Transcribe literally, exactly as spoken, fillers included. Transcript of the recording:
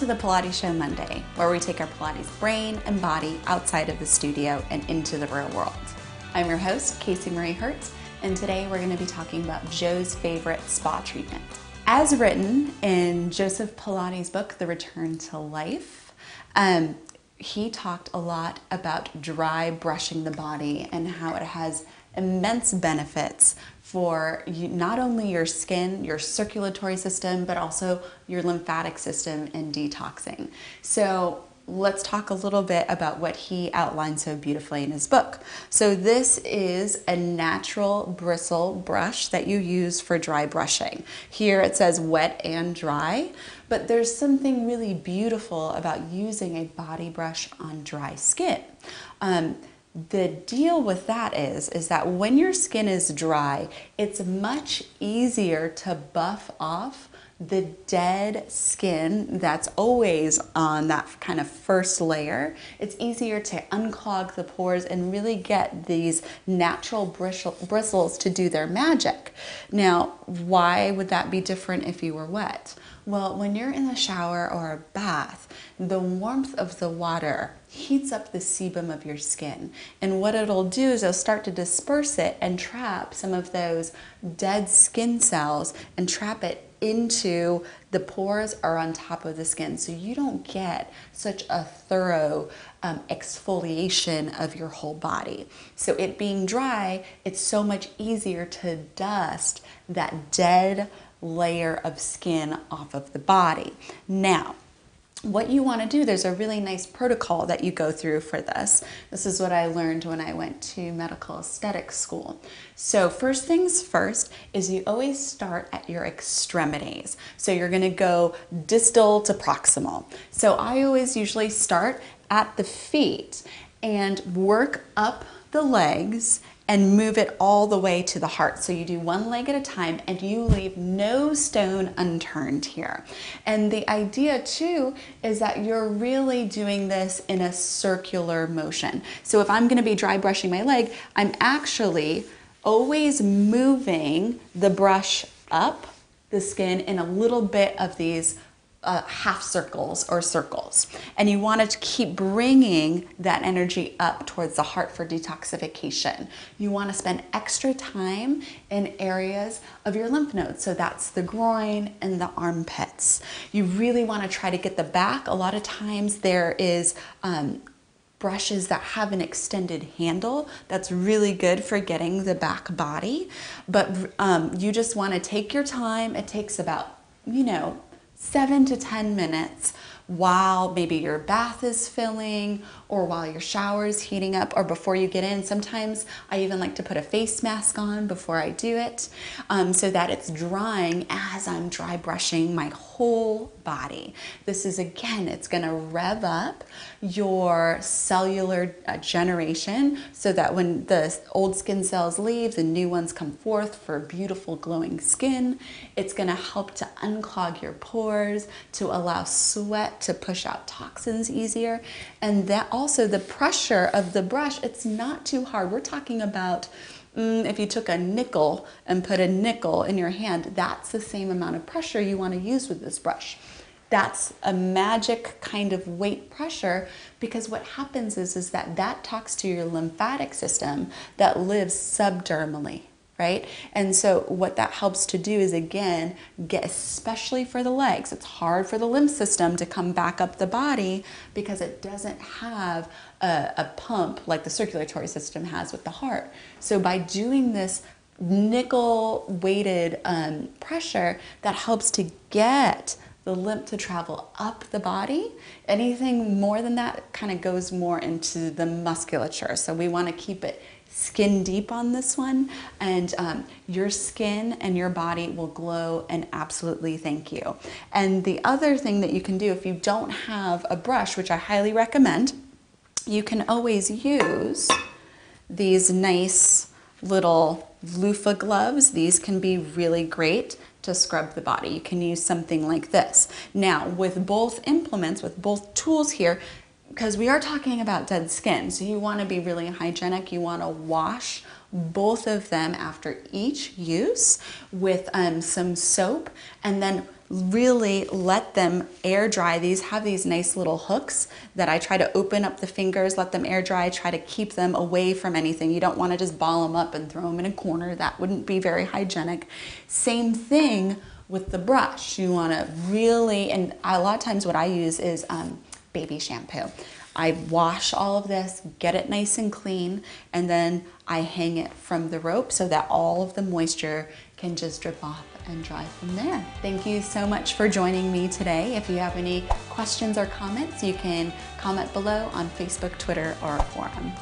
to the Pilates Show Monday, where we take our Pilates brain and body outside of the studio and into the real world. I'm your host, Casey Marie Hertz, and today we're going to be talking about Joe's favorite spa treatment. As written in Joseph Pilates' book, The Return to Life, um, he talked a lot about dry brushing the body and how it has immense benefits for you, not only your skin, your circulatory system, but also your lymphatic system and detoxing. So let's talk a little bit about what he outlined so beautifully in his book. So this is a natural bristle brush that you use for dry brushing. Here it says wet and dry, but there's something really beautiful about using a body brush on dry skin. Um, The deal with that is, is that when your skin is dry, it's much easier to buff off the dead skin that's always on that kind of first layer. It's easier to unclog the pores and really get these natural bristle, bristles to do their magic. Now, why would that be different if you were wet? Well, when you're in the shower or a bath, the warmth of the water heats up the sebum of your skin. And what it'll do is it'll start to disperse it and trap some of those dead skin cells and trap it into the pores or on top of the skin. So you don't get such a thorough um, exfoliation of your whole body. So it being dry, it's so much easier to dust that dead layer of skin off of the body. Now, what you want to do, there's a really nice protocol that you go through for this. This is what I learned when I went to medical aesthetic school. So first things first is you always start at your extremities. So you're going to go distal to proximal. So I always usually start at the feet and work up the legs and move it all the way to the heart. So you do one leg at a time and you leave no stone unturned here. And the idea too is that you're really doing this in a circular motion. So if I'm gonna be dry brushing my leg, I'm actually always moving the brush up the skin in a little bit of these Uh, half circles or circles, and you want to keep bringing that energy up towards the heart for detoxification. You want to spend extra time in areas of your lymph nodes, so that's the groin and the armpits. You really want to try to get the back. A lot of times there is um, brushes that have an extended handle that's really good for getting the back body, but um, you just want to take your time. It takes about, you know, seven to ten minutes while maybe your bath is filling or while your shower is heating up or before you get in. Sometimes I even like to put a face mask on before I do it um, so that it's drying as I'm dry brushing my whole body. This is, again, it's gonna rev up your cellular uh, generation so that when the old skin cells leave, the new ones come forth for beautiful glowing skin. It's gonna help to unclog your pores, to allow sweat to push out toxins easier. And that also the pressure of the brush, it's not too hard. We're talking about mm, if you took a nickel and put a nickel in your hand, that's the same amount of pressure you want to use with this brush. That's a magic kind of weight pressure, because what happens is, is that that talks to your lymphatic system that lives subdermally, right? And so what that helps to do is, again, get, especially for the legs, it's hard for the lymph system to come back up the body because it doesn't have a, a pump like the circulatory system has with the heart. So by doing this nickel-weighted um, pressure, that helps to get the lymph to travel up the body. Anything more than that kind of goes more into the musculature. So we want to keep it skin deep on this one, and um, your skin and your body will glow and absolutely thank you. And the other thing that you can do if you don't have a brush, which I highly recommend, you can always use these nice little loofah gloves. These can be really great to scrub the body. You can use something like this. Now, with both implements, with both tools here, because we are talking about dead skin, so you want to be really hygienic. You want to wash both of them after each use with um, some soap, and then really let them air dry. These have these nice little hooks that I try to open up the fingers, let them air dry, try to keep them away from anything. You don't want to just ball them up and throw them in a corner. That wouldn't be very hygienic. Same thing with the brush. You want to really, and a lot of times what I use is um, baby shampoo. I wash all of this, get it nice and clean, and then I hang it from the rope so that all of the moisture can just drip off and dry from there. Thank you so much for joining me today. If you have any questions or comments, you can comment below on Facebook, Twitter, or a forum.